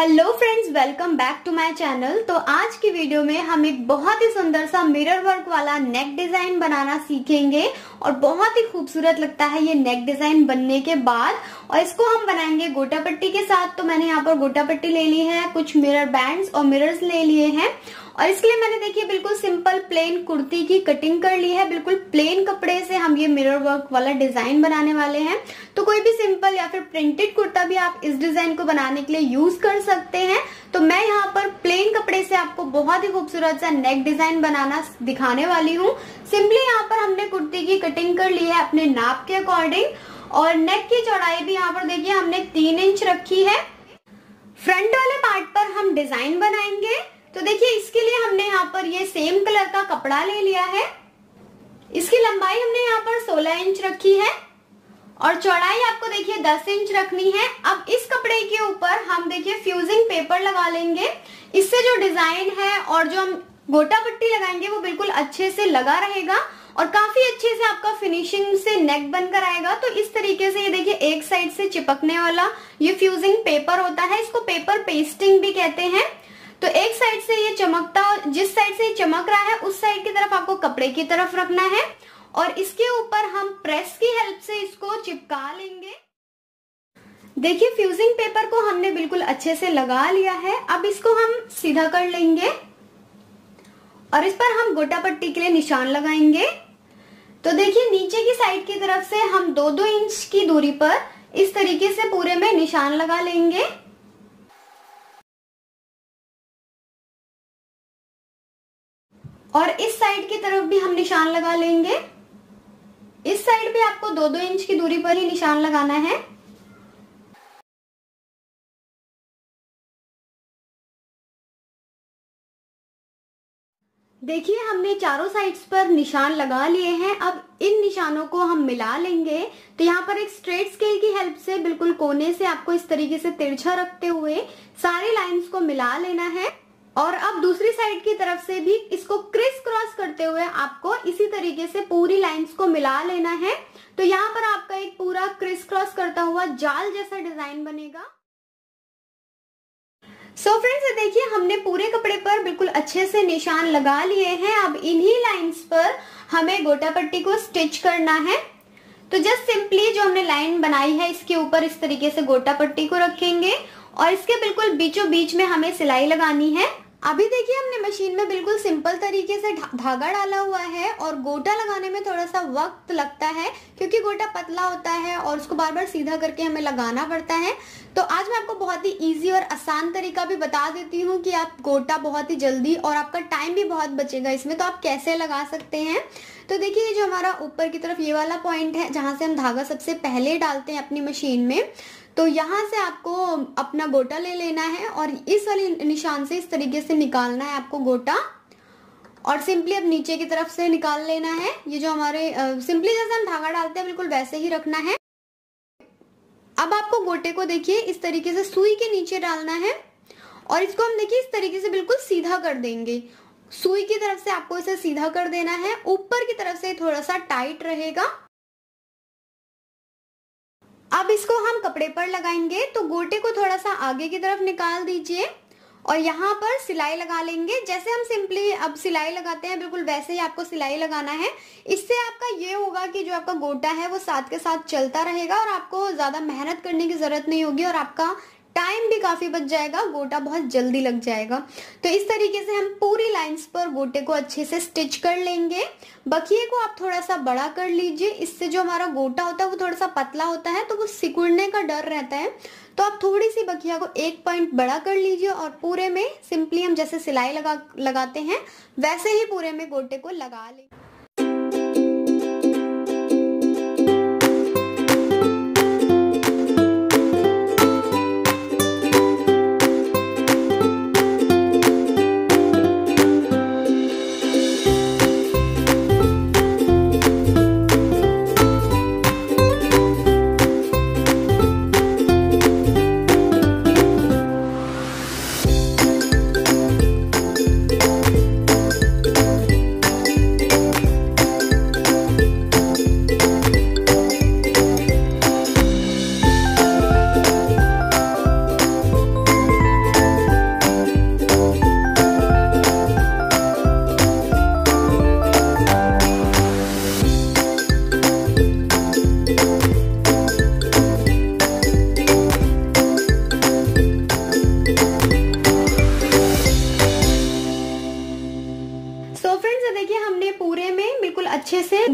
Hello friends, welcome back to my channel. तो आज की वीडियो में हम एक बहुत ही सुंदर सा मिरर वर्क वाला नेक डिजाइन बनाना सीखेंगे और बहुत ही खूबसूरत लगता है ये नेक डिजाइन बनने के बाद। और इसको हम बनाएंगे गोटा पट्टी के साथ। तो मैंने यहाँ पर गोटा पट्टी ले ली है, कुछ मिरर बैंड्स और मिरर्स ले लिए हैं। और इसके लिए मैंने देखिए बिल्कुल सिंपल प्लेन कुर्ती की कटिंग कर ली है। बिल्कुल प्लेन कपड़े से हम ये मिरर वर्क वाला डिजाइन बनाने वाले हैं। तो कोई भी सिंपल या फिर प्रिंटेड कुर्ता भी आप इस डिजाइन को बनाने के लिए यूज कर सकते हैं। तो मैं यहाँ पर प्लेन कपड़े से आपको बहुत ही खूबसूरत सा नेक डिजाइन बनाना दिखाने वाली हूँ। सिंपली यहाँ पर हमने कुर्ती की कटिंग कर ली है अपने नाप के अकॉर्डिंग। और नेक की चौड़ाई भी यहाँ पर देखिए हमने 3 इंच रखी है। फ्रंट वाले पार्ट पर हम डिजाइन बनाएंगे। तो देखिए इसके लिए हमने यहाँ पर ये सेम कलर का कपड़ा ले लिया है। इसकी लंबाई हमने यहाँ पर 16 इंच रखी है और चौड़ाई आपको देखिए 10 इंच रखनी है। अब इस कपड़े के ऊपर हम देखिए फ्यूजिंग पेपर लगा लेंगे। इससे जो डिजाइन है और जो हम गोटा पट्टी लगाएंगे वो बिल्कुल अच्छे से लगा रहेगा और काफी अच्छे से आपका फिनिशिंग से नेक बनकर आएगा। तो इस तरीके से ये देखिए एक साइड से चिपकने वाला ये फ्यूजिंग पेपर होता है, इसको पेपर पेस्टिंग भी कहते हैं। तो एक साइड से ये चमकता और जिस साइड से ये चमक रहा है उस साइड की तरफ आपको कपड़े की तरफ रखना है और इसके ऊपर हम प्रेस की हेल्प से इसको चिपका लेंगे। देखिए फ्यूजिंग पेपर को हमने बिल्कुल अच्छे से लगा लिया है। अब इसको हम सीधा कर लेंगे और इस पर हम गोटा पट्टी के लिए निशान लगाएंगे। तो देखिए नीचे की साइड की तरफ से हम 2-2 इंच की दूरी पर इस तरीके से पूरे में निशान लगा लेंगे। और इस साइड की तरफ भी हम निशान लगा लेंगे। इस साइड भी आपको 2-2 इंच की दूरी पर ही निशान लगाना है। देखिए हमने चारों साइड्स पर निशान लगा लिए हैं। अब इन निशानों को हम मिला लेंगे। तो यहाँ पर एक स्ट्रेट स्केल की हेल्प से बिल्कुल कोने से आपको इस तरीके से तिरछा रखते हुए सारी लाइंस को मिला लेना है। और अब दूसरी साइड की तरफ से भी इसको क्रिस क्रॉस करते हुए आपको इसी तरीके से पूरी लाइंस को मिला लेना है। तो यहाँ पर आपका एक पूरा क्रिस क्रॉस करता हुआ जाल जैसा डिजाइन बनेगा। सो फ्रेंड्स, देखिए हमने पूरे कपड़े पर बिल्कुल अच्छे से निशान लगा लिए हैं। अब इन्हीं लाइंस पर हमें गोटा पट्टी को स्टिच करना है। तो जस्ट सिंपली जो हमने लाइन बनाई है इसके ऊपर इस तरीके से गोटा पट्टी को रखेंगे और इसके बिल्कुल बीचों बीच में हमें सिलाई लगानी है। अभी देखिए हमने मशीन में बिल्कुल सिंपल तरीके से धागा डाला हुआ है और गोटा लगाने में थोड़ा सा वक्त लगता है क्योंकि गोटा पतला होता है और उसको बार बार सीधा करके हमें लगाना पड़ता है। तो आज मैं आपको बहुत ही इजी और आसान तरीका भी बता देती हूँ कि आप गोटा बहुत ही जल्दी और आपका टाइम भी बहुत बचेगा इसमें, तो आप कैसे लगा सकते हैं। तो देखिए ये जो हमारा ऊपर की तरफ ये वाला पॉइंट है जहाँ से हम धागा सबसे पहले डालते हैं अपनी मशीन में, तो यहाँ से आपको अपना गोटा ले लेना है और इस वाले निशान से इस तरीके से निकालना है आपको गोटा। और सिंपली अब नीचे की तरफ से निकाल लेना है। ये जो हमारे सिंपली जैसे हम धागा डालते हैं बिल्कुल वैसे ही रखना है। अब आपको गोटे को देखिए इस तरीके से सुई के नीचे डालना है और इसको हम देखिए इस तरीके से बिल्कुल सीधा कर देंगे। सुई की तरफ से आपको इसे सीधा कर देना है। ऊपर की तरफ से थोड़ा सा टाइट रहेगा। अब इसको हम कपड़े पर लगाएंगे। तो गोटे को थोड़ा सा आगे की तरफ निकाल दीजिए और यहाँ पर सिलाई लगा लेंगे। जैसे हम सिंपली अब सिलाई लगाते हैं बिल्कुल वैसे ही आपको सिलाई लगाना है। इससे आपका ये होगा कि जो आपका गोटा है वो साथ के साथ चलता रहेगा और आपको ज़्यादा मेहनत करने की ज़रूरत नहीं होगी और आपका टाइम भी काफ़ी बच जाएगा, गोटा बहुत जल्दी लग जाएगा। तो इस तरीके से हम पूरी लाइंस पर गोटे को अच्छे से स्टिच कर लेंगे। बखिए को आप थोड़ा सा बड़ा कर लीजिए, इससे जो हमारा गोटा होता है वो थोड़ा सा पतला होता है तो वो सिकुड़ने का डर रहता है। तो आप थोड़ी सी बखिया को 1 पॉइंट बड़ा कर लीजिए और पूरे में सिंपली हम जैसे सिलाई लगाते हैं वैसे ही पूरे में गोटे को लगा लेंगे।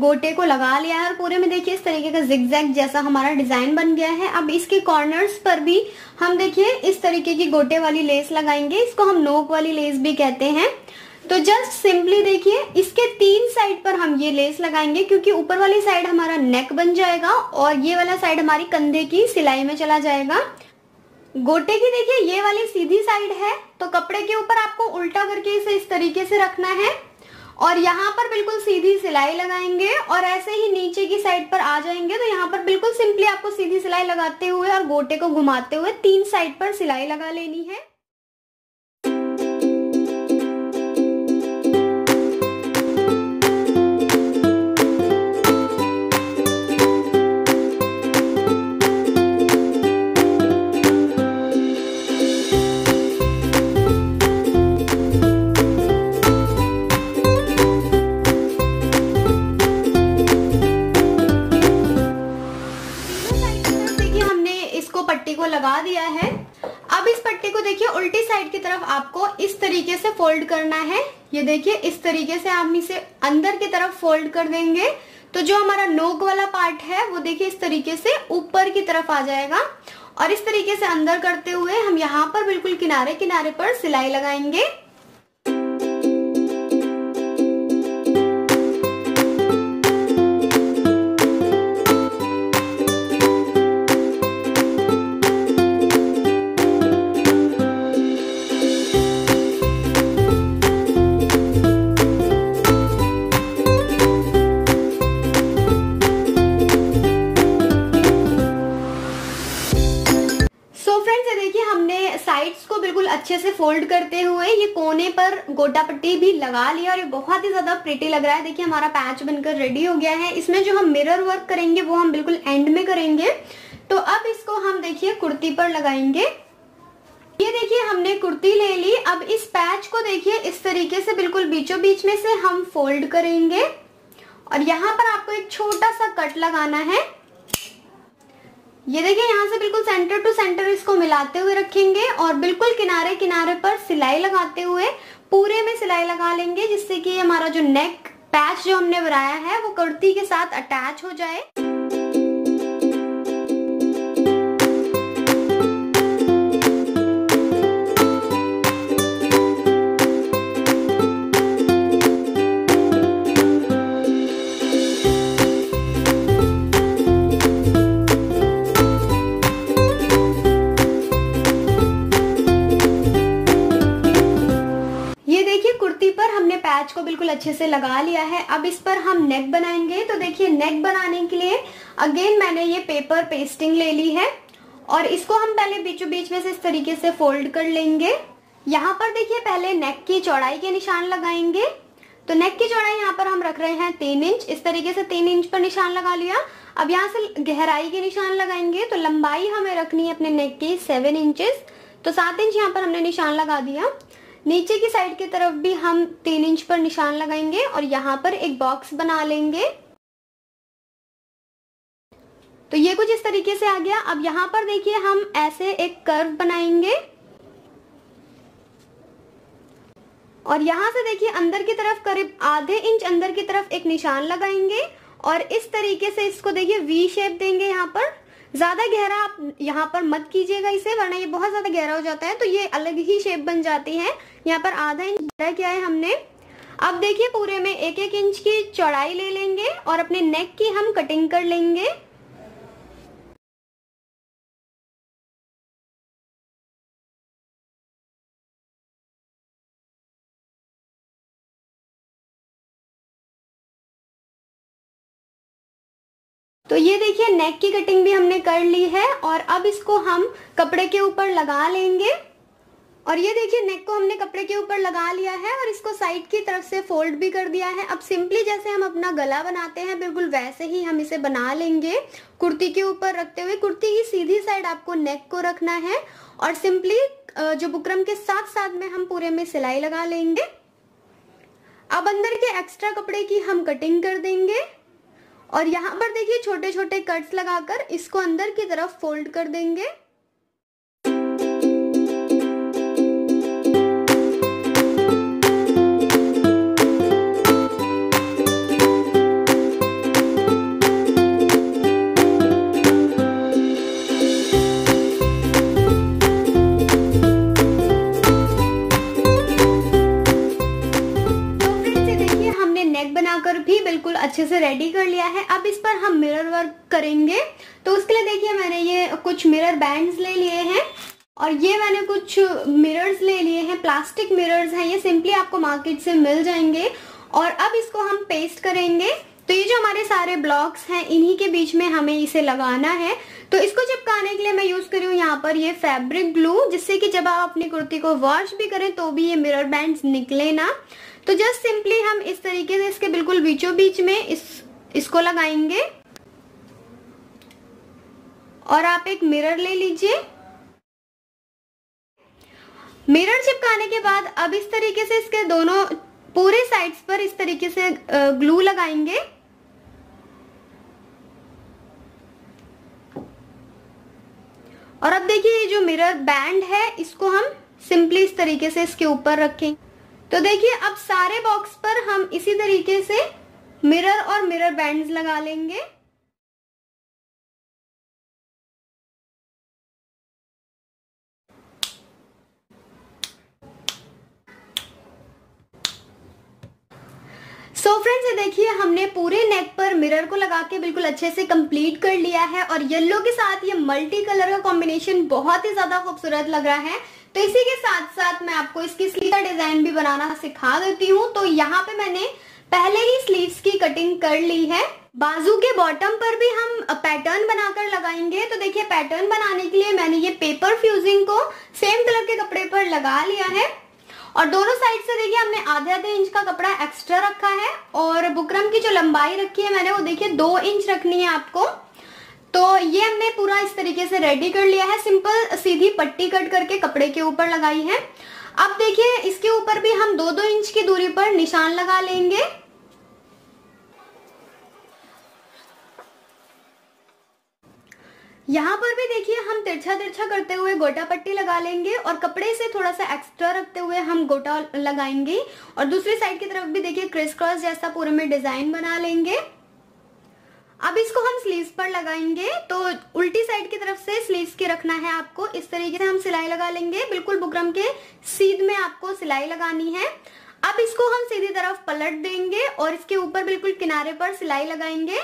गोटे को लगा लिया है और पूरे में देखिए इस तरीके का जिगजैग जैसा हमारा डिजाइन बन गया है। अब इसके कॉर्नर्स पर भी हम देखिए इस तरीके की गोटे वाली लेस लगाएंगे, इसको हम नोक वाली लेस भी कहते हैं। तो जस्ट सिंपली देखिए इसके तीन साइड पर हम ये लेस लगाएंगे, क्योंकि ऊपर वाली साइड हमारा नेक बन जाएगा और ये वाला साइड हमारी कंधे की सिलाई में चला जाएगा। गोटे की देखिए ये वाली सीधी साइड है, तो कपड़े के ऊपर आपको उल्टा करके इसे इस तरीके से रखना है और यहाँ पर बिल्कुल सीधी सिलाई लगाएंगे और ऐसे ही नीचे की साइड पर आ जाएंगे। तो यहाँ पर बिल्कुल सिंपली आपको सीधी सिलाई लगाते हुए और गोटे को घुमाते हुए तीन साइड पर सिलाई लगा लेनी है। लगा दिया है। अब इस पट्टी को देखिए उल्टी साइड की तरफ आपको इस तरीके से फोल्ड करना है। ये देखिए इस तरीके से हम इसे अंदर की तरफ फोल्ड कर देंगे, तो जो हमारा नोक वाला पार्ट है वो देखिए इस तरीके से ऊपर की तरफ आ जाएगा और इस तरीके से अंदर करते हुए हम यहाँ पर बिल्कुल किनारे किनारे पर सिलाई लगाएंगे। साइड्स को बिल्कुल अच्छे से फोल्ड करते हुए ये कोने पर गोटा पट्टी भी लगा लिया और ये बहुत ही ज्यादा प्रिटी लग रहा है। देखिए हमारा पैच बनकर रेडी हो गया है। इसमें जो हम मिरर वर्क करेंगे वो हम बिल्कुल एंड में करेंगे। तो अब इसको हम देखिए कुर्ती पर लगाएंगे। ये देखिए हमने कुर्ती ले ली। अब इस पैच को देखिए इस तरीके से बिल्कुल बीचों बीच में से हम फोल्ड करेंगे और यहाँ पर आपको एक छोटा सा कट लगाना है। ये देखिए यहाँ से बिल्कुल सेंटर टू सेंटर इसको मिलाते हुए रखेंगे और बिल्कुल किनारे किनारे पर सिलाई लगाते हुए पूरे में सिलाई लगा लेंगे, जिससे कि हमारा जो नेक पैच जो हमने बनाया है वो कुर्ती के साथ अटैच हो जाए। पैच को बिल्कुल अच्छे से लगा लिया है। अब इस पर हम नेक बनाएंगे। तो देखिए नेक बनाने के लिए अगेन मैंने ये पेपर पेस्टिंग ले ली है और इसको हम पहले बीचों बीच में से इस तरीके से फोल्ड कर लेंगे। यहाँ पर देखिए पहले नेक की चौड़ाई के निशान लगाएंगे। तो नेक की चौड़ाई यहाँ पर हम रख रहे हैं 3 इंच। इस तरीके से 3 इंच पर निशान लगा लिया। अब यहाँ से गहराई के निशान लगाएंगे। तो लंबाई हमें रखनी है अपने नेक की 7 इंचेस, तो 7 इंच यहाँ पर हमने निशान लगा दिया। नीचे की साइड की तरफ भी हम 3 इंच पर निशान लगाएंगे और यहाँ पर एक बॉक्स बना लेंगे। तो ये कुछ इस तरीके से आ गया। अब यहाँ पर देखिए हम ऐसे एक कर्व बनाएंगे और यहाँ से देखिए अंदर की तरफ करीब आधे इंच अंदर की तरफ एक निशान लगाएंगे और इस तरीके से इसको देखिए वी शेप देंगे। यहाँ पर ज्यादा गहरा आप यहाँ पर मत कीजिएगा इसे, वरना ये बहुत ज्यादा गहरा हो जाता है तो ये अलग ही शेप बन जाती है। यहाँ पर आधा इंच गहरा किया है हमने। अब देखिए पूरे में 1-1 इंच की चौड़ाई ले लेंगे और अपने नेक की हम कटिंग कर लेंगे। तो ये देखिए नेक की कटिंग भी हमने कर ली है और अब इसको हम कपड़े के ऊपर लगा लेंगे। और ये देखिए नेक को हमने कपड़े के ऊपर लगा लिया है और इसको साइड की तरफ से फोल्ड भी कर दिया है। अब सिंपली जैसे हम अपना गला बनाते हैं बिल्कुल वैसे ही हम इसे बना लेंगे कुर्ती के ऊपर रखते हुए। कुर्ती की सीधी साइड आपको नेक को रखना है और सिंपली जो बुकरम के साथ साथ में हम पूरे में सिलाई लगा लेंगे। अब अंदर के एक्स्ट्रा कपड़े की हम कटिंग कर देंगे और यहाँ पर देखिए छोटे छोटे कट्स लगाकर इसको अंदर की तरफ फोल्ड कर देंगे। अच्छे से रेडी कर लिया है। अब इस पर हम मिरर वर्क करेंगे, तो उसके लिए देखिए मैंने ये कुछ मिरर बैंड्स ले लिए हैं और ये मैंने कुछ मिरर्स ले लिए हैं, प्लास्टिक मिरर्स हैं, ये सिंपली आपको मार्केट से मिल जाएंगे। और अब इसको हम पेस्ट करेंगे, तो ये जो हमारे सारे ब्लॉक्स हैं इन्हीं के बीच में हमें इसे लगाना है। तो इसको चिपकाने के लिए मैं यूज कर रही हूँ यहाँ पर ये फैब्रिक ग्लू, जिससे कि जब आप अपनी कुर्ती को वॉश भी करें तो भी ये मिरर बैंड्स निकले ना। तो जस्ट सिंपली हम इस तरीके से इसके बिल्कुल बीचों बीच में इसको लगाएंगे और आप एक मिरर ले लीजिए। मिरर चिपकाने के बाद अब इस तरीके से इसके दोनों पूरे साइड्स पर इस तरीके से ग्लू लगाएंगे। और अब देखिए ये जो मिरर बैंड है इसको हम सिंपली इस तरीके से इसके ऊपर रखें। तो देखिए अब सारे बॉक्स पर हम इसी तरीके से मिरर और मिरर बैंड्स लगा लेंगे। सो फ्रेंड्स, ये देखिए हमने पूरे नेक पर मिरर को लगा के बिल्कुल अच्छे से कंप्लीट कर लिया है और येलो के साथ ये मल्टी कलर का कॉम्बिनेशन बहुत ही ज्यादा खूबसूरत लग रहा है। तो इसी के साथ साथ मैं आपको इसकी स्लीव का डिजाइन भी बनाना सिखा देती हूँ। तो यहाँ पे मैंने पहले ही स्लीव्स की कटिंग कर ली है। बाजू के बॉटम पर भी हम पैटर्न बनाकर लगाएंगे। तो देखिए पैटर्न बनाने के लिए मैंने ये पेपर फ्यूजिंग को सेम कलर के कपड़े पर लगा लिया है और दोनों साइड से देखिए हमने आधे आधे इंच का कपड़ा एक्स्ट्रा रखा है और बुकरम की जो लंबाई रखी है मैंने वो देखिए 2 इंच रखनी है आपको। तो ये हमने पूरा इस तरीके से रेडी कर लिया है, सिंपल सीधी पट्टी कट करके कपड़े के ऊपर लगाई है। अब देखिए इसके ऊपर भी हम 2-2 इंच की दूरी पर निशान लगा लेंगे। यहाँ पर भी देखिए हम तिरछा तिरछा करते हुए गोटा पट्टी लगा लेंगे और कपड़े से थोड़ा सा एक्स्ट्रा रखते हुए हम गोटा लगाएंगे और दूसरी साइड की तरफ भी देखिए क्रिस क्रॉस जैसा पूरे में डिजाइन बना लेंगे। अब इसको हम स्लीव्स पर लगाएंगे, तो उल्टी साइड की तरफ से स्लीव्स के रखना है आपको। इस तरीके से हम सिलाई लगा लेंगे, बिल्कुल बुकरम के सीध में आपको सिलाई लगानी है। अब इसको हम सीधी तरफ पलट देंगे और इसके ऊपर बिल्कुल किनारे पर सिलाई लगाएंगे।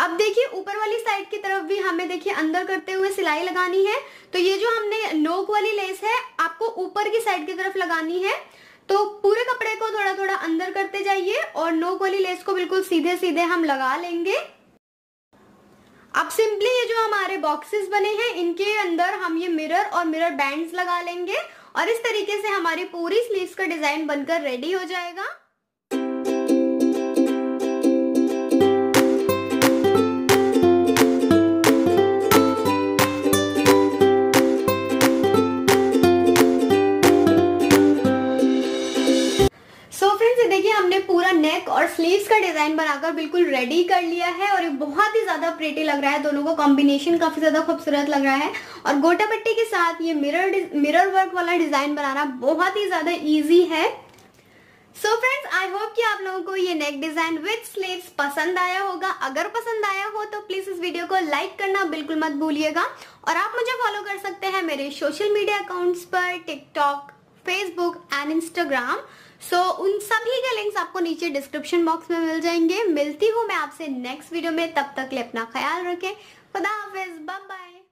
अब देखिए ऊपर वाली साइड की तरफ भी हमें देखिए अंदर करते हुए सिलाई लगानी है। तो ये जो हमने नोक वाली लेस है आपको ऊपर की साइड की तरफ लगानी है। तो पूरे कपड़े को थोड़ा थोड़ा अंदर करते जाइए और नोक वाली लेस को बिल्कुल सीधे सीधे हम लगा लेंगे। अब सिंपली ये जो हमारे बॉक्सेस बने हैं इनके अंदर हम ये मिरर और मिरर बैंड्स लगा लेंगे और इस तरीके से हमारी पूरी स्लीव्स का डिजाइन बनकर रेडी हो जाएगा। देखिए हमने पूरा नेक और स्लीव्स का डिजाइन बनाकर बिल्कुल रेडी कर लिया है और ये बहुत ही ज्यादा प्रीटी लग रहा है, दोनों को कॉम्बिनेशन काफी ज्यादा खूबसूरत लग रहा है। और गोटा पट्टी के साथ ये मिरर वर्क वाला डिजाइन बनाना बहुत ही ज्यादा इजी है। सो फ्रेंड्स, आई होप कि आप लोगों को ये नेक डिजाइन विद स्लीव्स पसंद आया होगा। अगर पसंद आया हो तो प्लीज इस वीडियो को लाइक करना बिल्कुल मत भूलिएगा और आप मुझे फॉलो कर सकते हैं मेरे सोशल मीडिया अकाउंट्स पर, TikTok, Facebook and Instagram. So उन सभी के लिंक्स आपको नीचे डिस्क्रिप्शन बॉक्स में मिल जाएंगे। मिलती हूँ मैं आपसे नेक्स्ट वीडियो में, तब तक ले अपना ख्याल रखें। खुदा हाफिज, बाय बाय।